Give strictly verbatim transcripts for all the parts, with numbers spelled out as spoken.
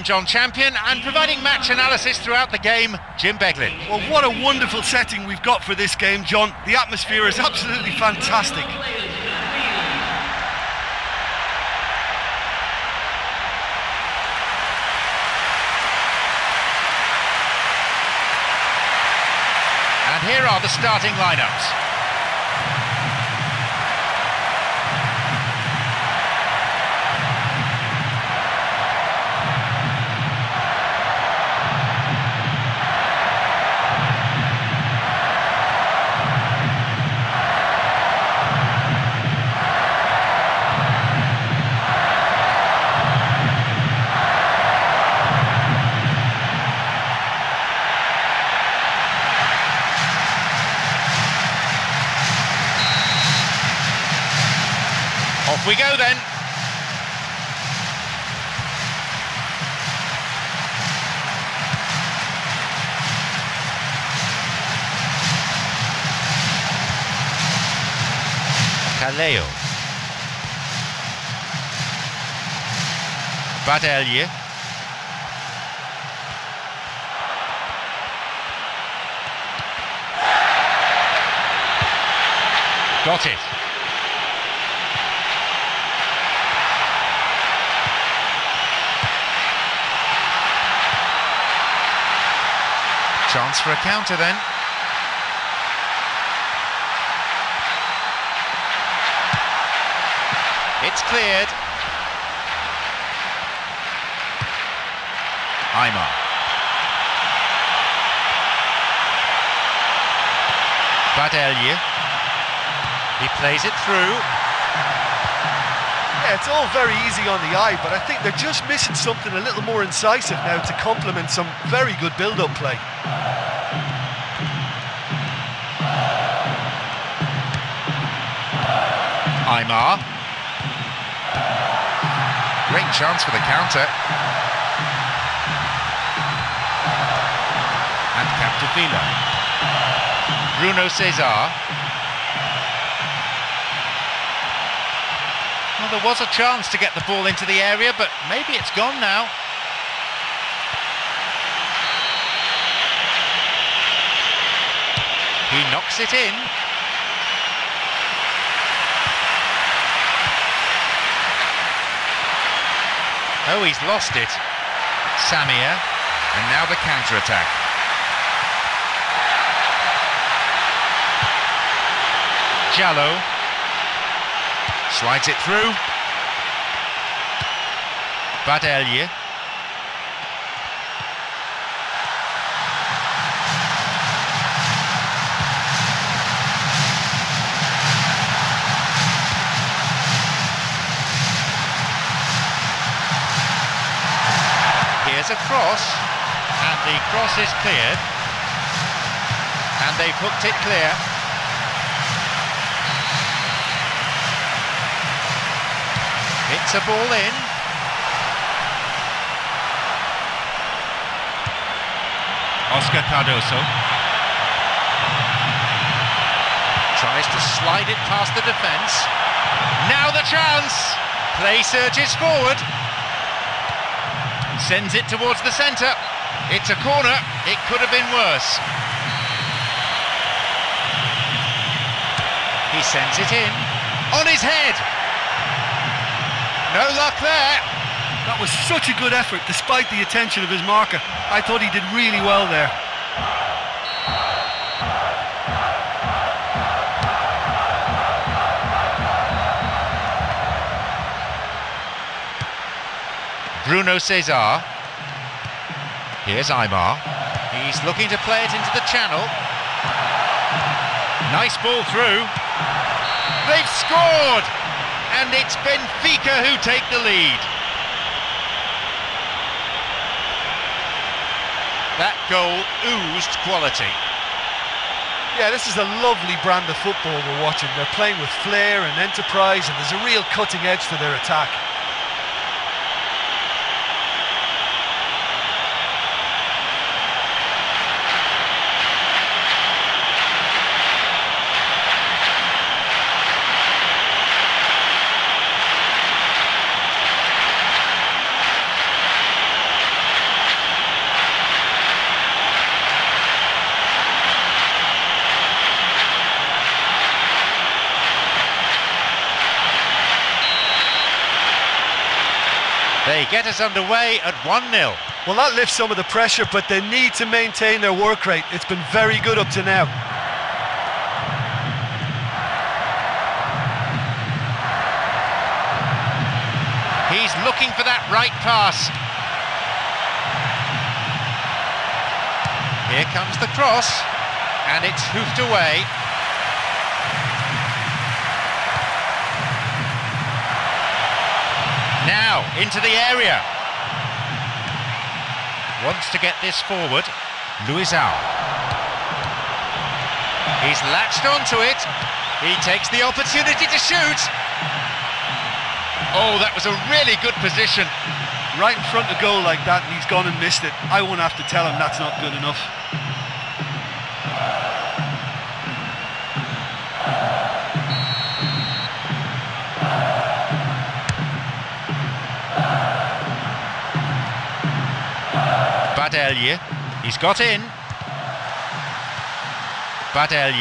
I'm John Champion, and providing match analysis throughout the game, Jim Beglin. Well, what a wonderful setting we've got for this game, John. The atmosphere is absolutely fantastic. And here are the starting lineups. Off we go then. Kaleo. Badelj. Got it. Chance for a counter then. It's cleared. Aymar. Badelj. He plays it through. Yeah, it's all very easy on the eye, but I think they're just missing something a little more incisive now to complement some very good build-up play. Aymar. Great chance for the counter. And Capdevila. Bruno César. Well, there was a chance to get the ball into the area, but maybe it's gone now. He knocks it in. Oh, he's lost it. Samia, and now the counter-attack. Jallo slides it through. Badelj. A cross, and the cross is cleared, and they've hooked it clear. It's a ball in. Óscar Cardozo tries to slide it past the defence. Now the chance. Play surges forward. Sends it towards the centre. It's a corner. It could have been worse. He sends it in. On his head. No luck there. That was such a good effort, despite the attention of his marker. I thought he did really well there. Bruno César. Here's Aymar. He's looking to play it into the channel. Nice ball through. They've scored! And it's Benfica who take the lead. That goal oozed quality. Yeah, this is a lovely brand of football we're watching. They're playing with flair and enterprise, and there's a real cutting edge to their attack. They get us underway at one nil. Well, that lifts some of the pressure, but they need to maintain their work rate. It's been very good up to now. He's looking for that right pass. Here comes the cross, and it's hoofed away. Now, into the area. Wants to get this forward. Luiz Al. He's latched onto it. He takes the opportunity to shoot. Oh, that was a really good position. Right in front of the goal like that, and he's gone and missed it. I won't have to tell him that's not good enough. Badelj, he's got in. Badelj.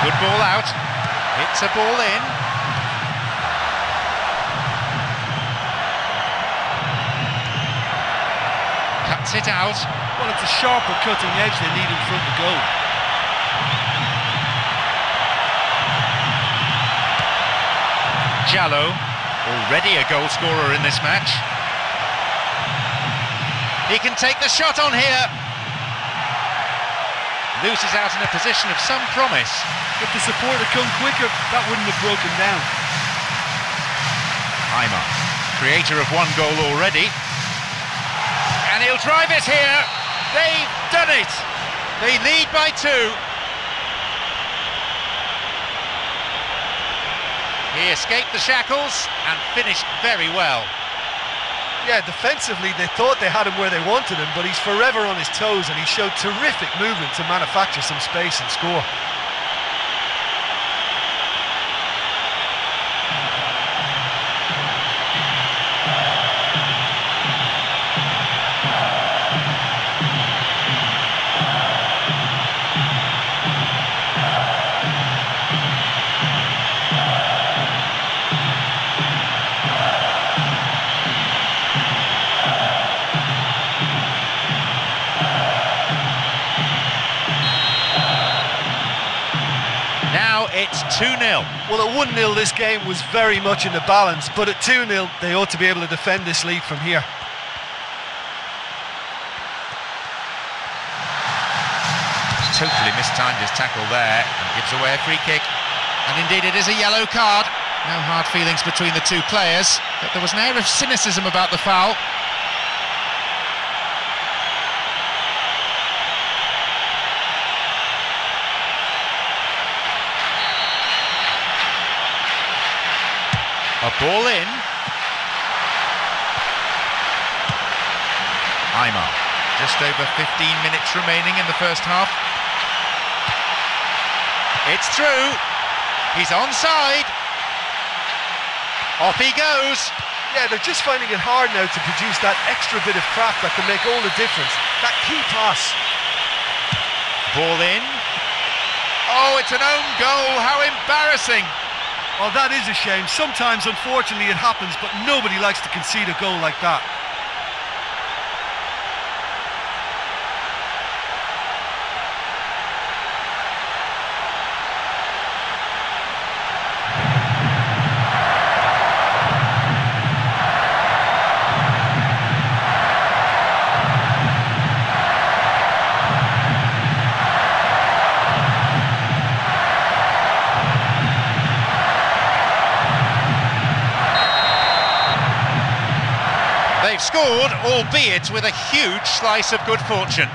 Good ball out. It's a ball in. Cuts it out. Well, it's a sharper cutting edge they need in front of the goal. Jallo, already a goal scorer in this match. He can take the shot on here. Loses out in a position of some promise. If the support had come quicker, that wouldn't have broken down. Aymar, creator of one goal already. And he'll drive it here. They've done it. They lead by two. He escaped the shackles and finished very well. Yeah, defensively they thought they had him where they wanted him, but he's forever on his toes, and he showed terrific movement to manufacture some space and score. It's two nil. Well, at one nil this game was very much in the balance, but at two nil they ought to be able to defend this lead from here. Totally mistimed his tackle there, and gives away a free kick. And indeed it is a yellow card. No hard feelings between the two players, but there was an air of cynicism about the foul. A ball in. Aymar. Just over fifteen minutes remaining in the first half. It's through. He's onside. Off he goes. Yeah, they're just finding it hard now to produce that extra bit of craft that can make all the difference. That key pass. Ball in. Oh, it's an own goal. How embarrassing. Well, that is a shame. Sometimes, unfortunately, it happens, but nobody likes to concede a goal like that. Scored, albeit with a huge slice of good fortune.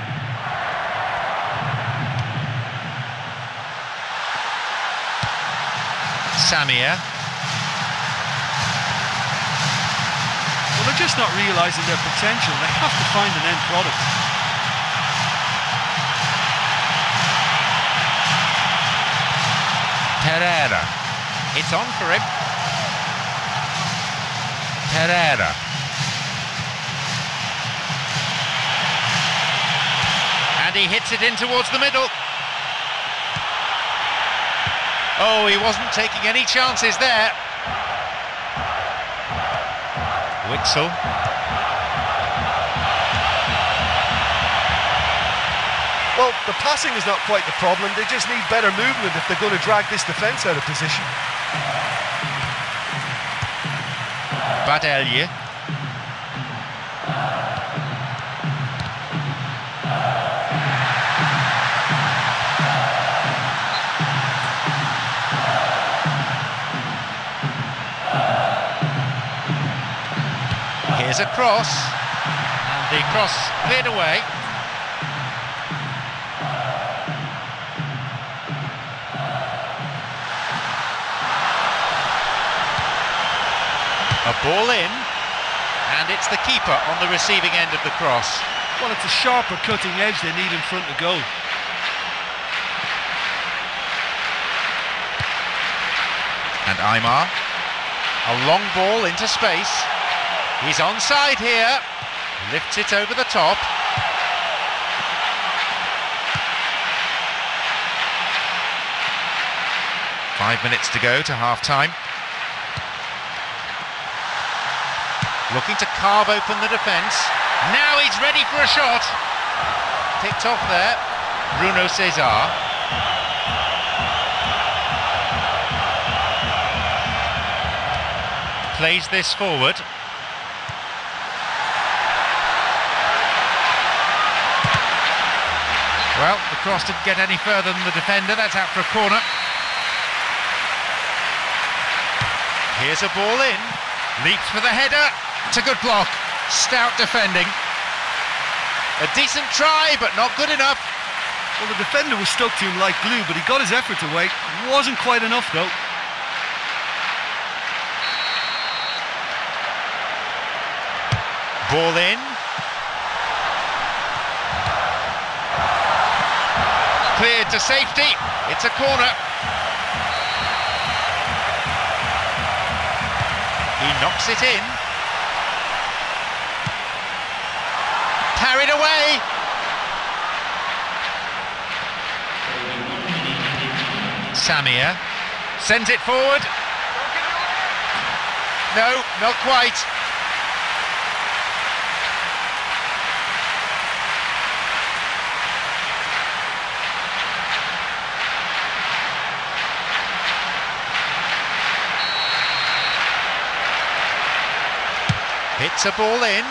Samia. Well, they're just not realising their potential. They have to find an end product. Pereira. It's on for him. Pereira. He hits it in towards the middle. Oh, he wasn't taking any chances there. Witsel. Well, the passing is not quite the problem. They just need better movement if they're going to drag this defence out of position. Badelj. Here's a cross, and the cross cleared away. A ball in, and it's the keeper on the receiving end of the cross. Well, it's a sharper cutting edge they need in front of goal. And Aymar, a long ball into space. He's onside here, lifts it over the top. Five minutes to go to half-time. Looking to carve open the defence. Now he's ready for a shot. Picked off there. Bruno César. Plays this forward. Well, the cross didn't get any further than the defender. That's out for a corner. Here's a ball in. Leaps for the header. It's a good block, stout defending. A decent try, but not good enough. Well, the defender was stuck to him like glue, but he got his effort away. Wasn't quite enough, though. Ball in. Cleared to safety. It's a corner. He knocks it in. Carried away. Samia sends it forward. No, not quite. Hits a ball in.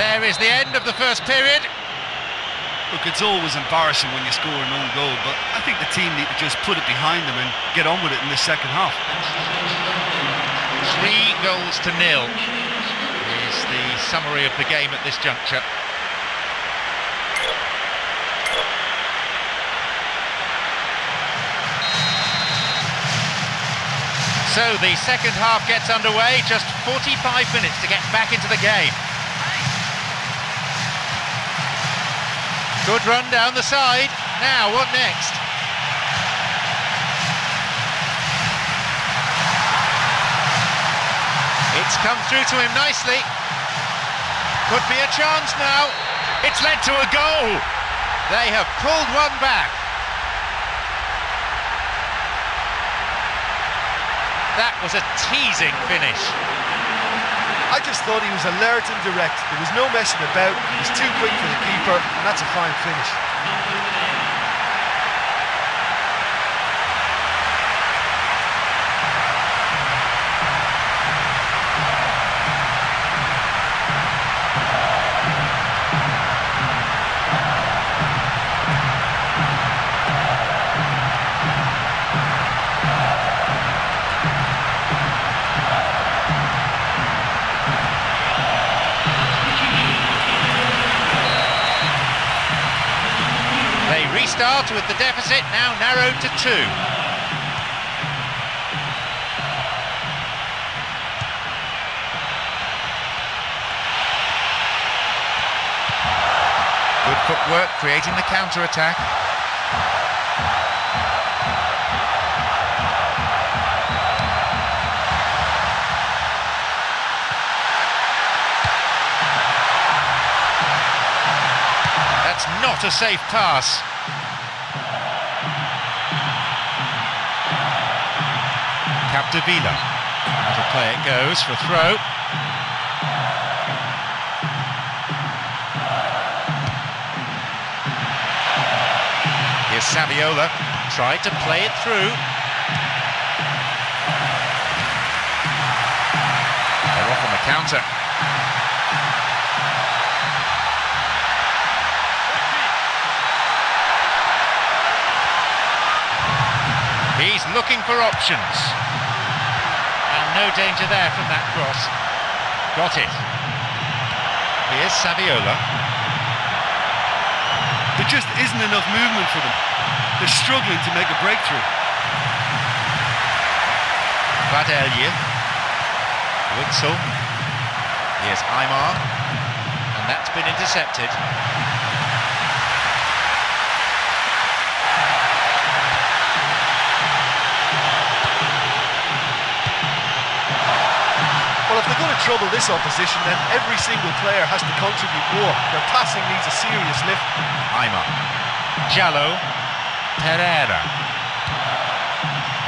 There is the end of the first period. Look, it's always embarrassing when you score an own goal, but I think the team need to just put it behind them and get on with it in the second half. Three goals to nil is the summary of the game at this juncture. So the second half gets underway, just forty-five minutes to get back into the game. Good run down the side, now what next? It's come through to him nicely. Could be a chance now. It's led to a goal. They have pulled one back. That was a teasing finish. I just thought he was alert and direct. There was no messing about. He was too quick for the keeper, and that's a fine finish. Start with the deficit now narrowed to two. Good footwork creating the counter-attack. What a safe pass. Capdevila. Out of play it goes for a throw. Here's Saviola. Tried to play it through. They're off on the counter. He's looking for options. And no danger there from that cross. Got it. Here's Saviola. There just isn't enough movement for them. They're struggling to make a breakthrough. Badelj. Witsel. Here's Aymar. And that's been intercepted. Trouble this opposition, then every single player has to contribute more. Their passing needs a serious lift. Aymar, Jallo, Pereira,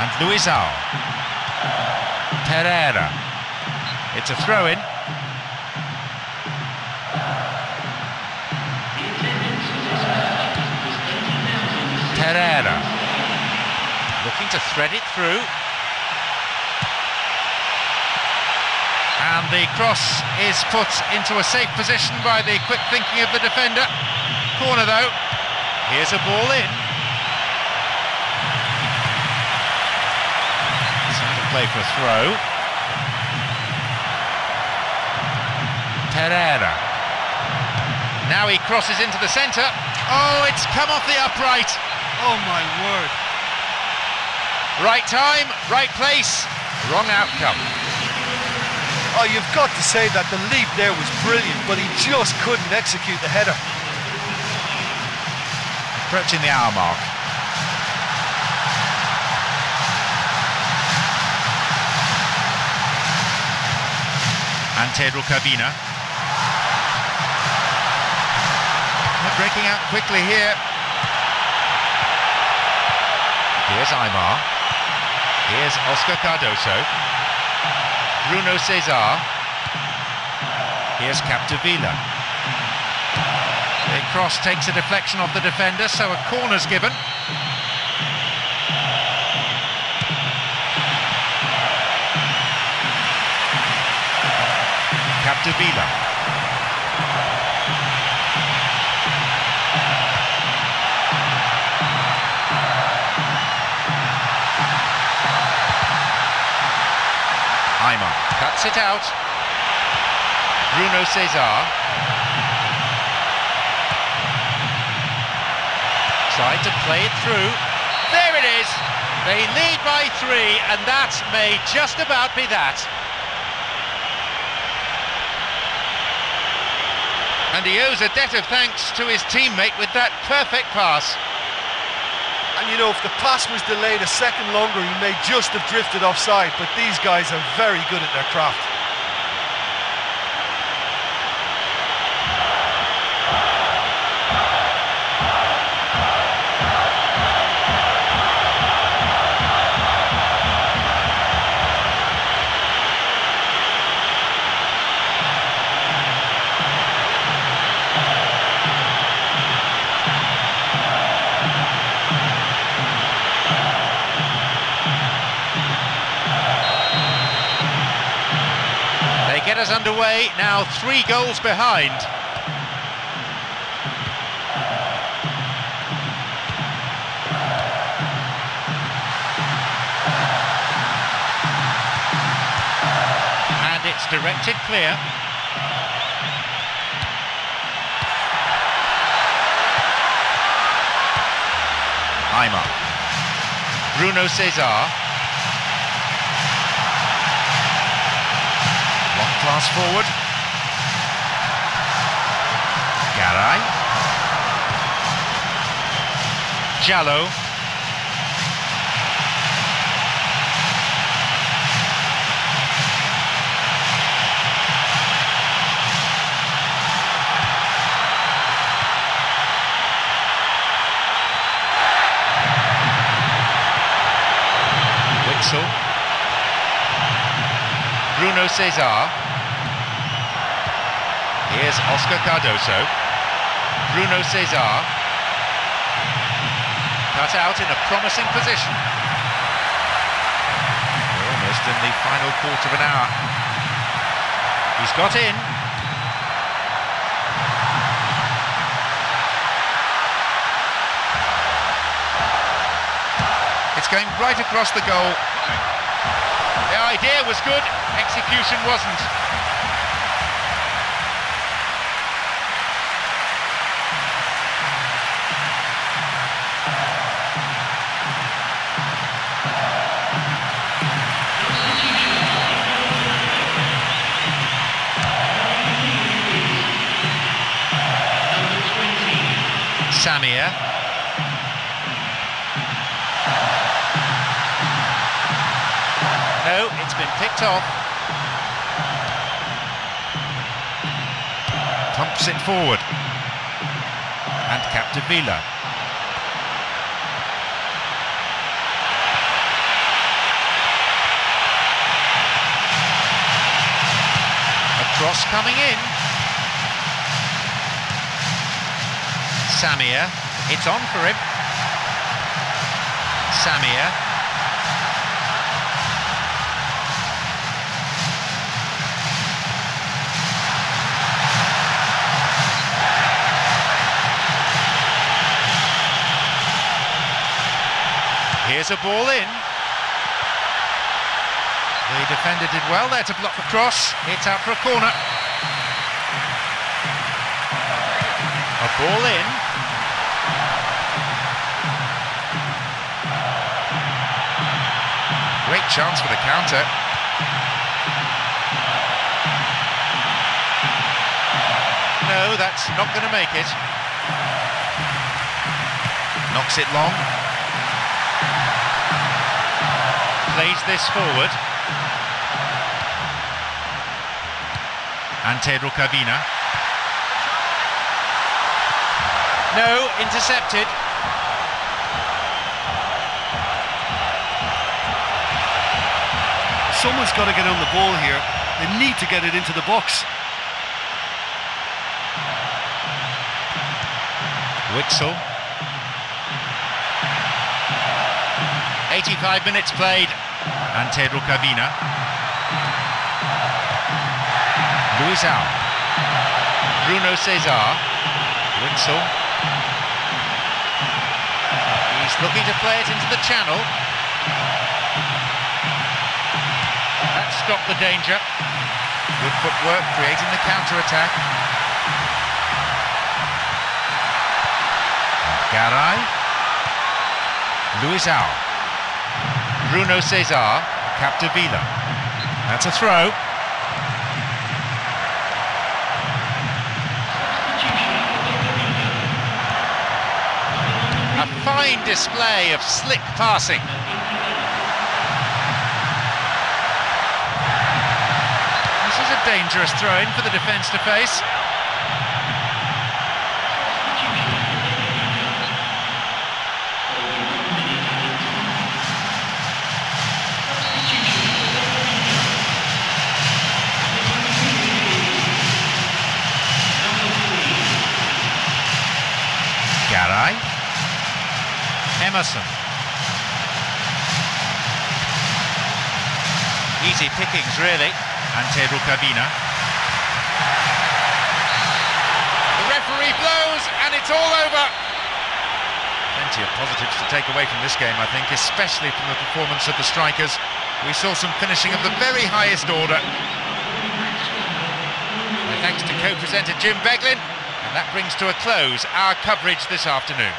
and Luiz Al. Pereira. It's a throw-in. Pereira looking to thread it through. And the cross is put into a safe position by the quick thinking of the defender. Corner though. Here's a ball in. It's out of play for a throw. Pereira. Now he crosses into the centre. Oh, it's come off the upright. Oh my word. Right time, right place, wrong outcome. Oh, you've got to say that the leap there was brilliant, but he just couldn't execute the header. Approaching the hour mark. Antero Cabina. They're breaking out quickly here. Here's Aymar. Here's Óscar Cardozo. Bruno César. Here's Capdevila. The cross takes a deflection off the defender, so a corner's given. Capdevila. Cuts it out. Bruno César tried to play it through. There it is. They lead by three, and that may just about be that. And he owes a debt of thanks to his teammate with that perfect pass. And you know, if the pass was delayed a second longer, he may just have drifted offside, but these guys are very good at their craft. Underway now, three goals behind. And it's directed clear. Aymar. Bruno César. Pass forward. Garay. Jallo. Witsel. Bruno César. Here's Óscar Cardozo. Bruno César. Cut out in a promising position. We're almost in the final quarter of an hour. He's got in. It's going right across the goal. The idea was good, execution wasn't. Samia. It's been picked off. Pumps it forward. And Capdevila. A cross coming in. Samia. It's on for him. Samia. Here's a ball in. The defender did well there to block the cross. It's out for a corner. A ball in. Great chance for the counter. No, that's not going to make it. Knocks it long. Plays this forward. Antero Cabina. No, intercepted. Someone's got to get on the ball here. They need to get it into the box. Witsel. eighty-five minutes played. Antero Cabina. Luiz Al. Bruno César. Witsel. He's looking to play it into the channel. That stopped the danger. Good footwork, creating the counter-attack. Garay. Luiz Al. Bruno César, Capdevila. That's a throw. A fine display of slick passing. This is a dangerous throw in for the defence to face. Emerson. Easy pickings, really. Antero Cabina. The referee blows, and it's all over. Plenty of positives to take away from this game, I think, especially from the performance of the strikers. We saw some finishing of the very highest order. My thanks to co-presenter Jim Beglin, and that brings to a close our coverage this afternoon.